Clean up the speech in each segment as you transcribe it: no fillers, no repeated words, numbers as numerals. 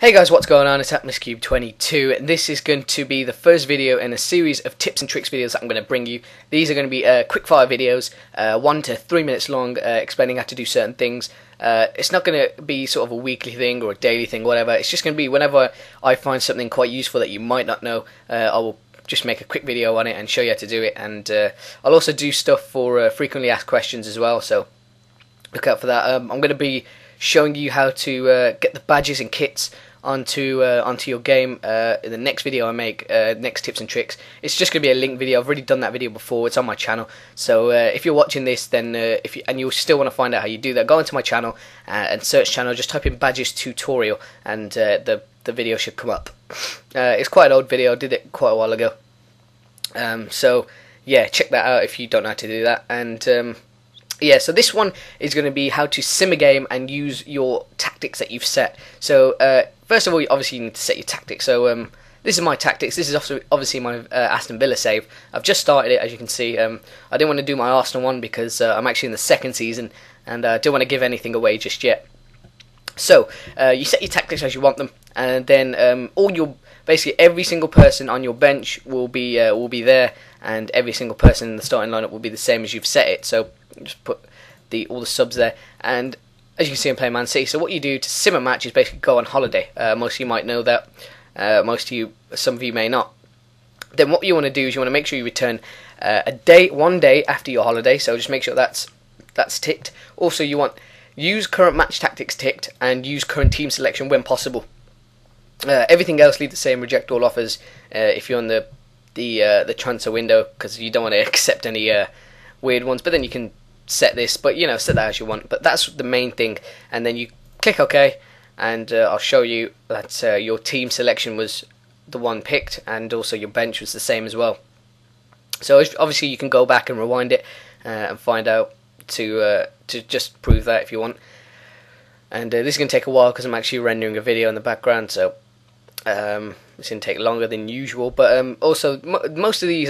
Hey guys, what's going on? It's Atmoscube22. This is going to be the first video in a series of tips and tricks videos that I'm going to bring you. These are going to be quick-fire videos, 1 to 3 minutes long, explaining how to do certain things. It's not going to be sort of a weekly thing or a daily thing, whatever. It's just going to be whenever I find something quite useful that you might not know, I will just make a quick video on it and show you how to do it. And I'll also do stuff for frequently asked questions as well, so look out for that. I'm going to be showing you how to get the badges and kits onto your game in the next video I make, next tips and tricks. It's just going to be a link video. I've already done that video before. It's on my channel. So if you're watching this, then and you still want to find out how you do that, go onto my channel and search channel. Just type in badges tutorial, and the video should come up. It's quite an old video. I did it quite a while ago. So yeah, check that out if you don't know how to do that. And yeah, so this one is going to be how to sim a game and use your tactics that you've set. So first of all, obviously you need to set your tactics. So this is my tactics. This is obviously my Aston Villa save. I've just started it, as you can see. I didn't want to do my Arsenal one because I'm actually in the second season and I don't want to give anything away just yet. So you set your tactics as you want them, and then basically every single person on your bench will be there, and every single person in the starting lineup will be the same as you've set it. So just put all the subs there, and as you can see I'm playing Man City. So what you do to sim a match is basically go on holiday. Most of you might know that, some of you may not. Then what you want to do is you want to make sure you return one day after your holiday, so just make sure that's ticked. Also you want use current match tactics ticked, and use current team selection when possible. Everything else leave the same. Reject all offers if you're on the transfer window, because you don't want to accept any weird ones. But then you can set this, but you know, set that as you want. But that's the main thing. And then you click OK, and I'll show you that your team selection was the one picked, and also your bench was the same as well. So obviously you can go back and rewind it and find out to just prove that if you want. And this is going to take a while because I'm actually rendering a video in the background, so it's going to take longer than usual. But also, most of these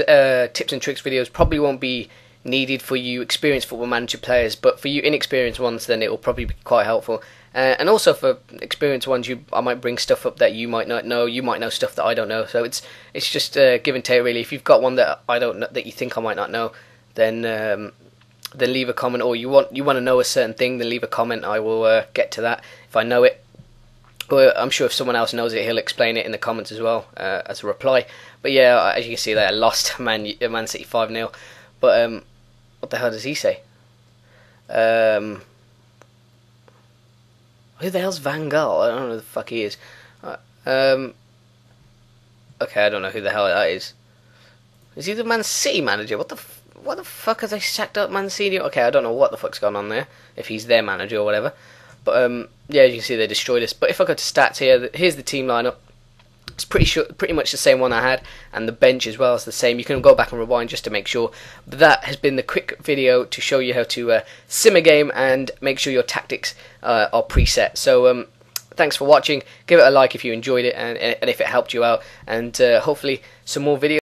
tips and tricks videos probably won't be needed for you experienced Football Manager players, but for you inexperienced ones, then it will probably be quite helpful. And also for experienced ones, I might bring stuff up that you might not know. You might know stuff that I don't know. So it's just give and take, really. If you've got one that I don't know, that you think I might not know, then leave a comment. Or you want to know a certain thing, then leave a comment. I will get to that if I know it. Or I'm sure if someone else knows it, he'll explain it in the comments as well as a reply. But yeah, as you can see there, I lost Man City 5-0. But what the hell does he say? Who the hell's Van Gaal? I don't know who the fuck he is. Okay, I don't know who the hell that is. Is he the Man City manager? What the fuck have they sacked up Man City? Okay, I don't know what the fuck's going on there, if he's their manager or whatever. But yeah, as you can see, they destroyed us. But if I go to stats here, here's the team lineup. It's pretty much the same one I had, and the bench as well is the same. You can go back and rewind just to make sure. But that has been the quick video to show you how to sim a game and make sure your tactics are preset. So thanks for watching. Give it a like if you enjoyed it and if it helped you out. And hopefully some more videos.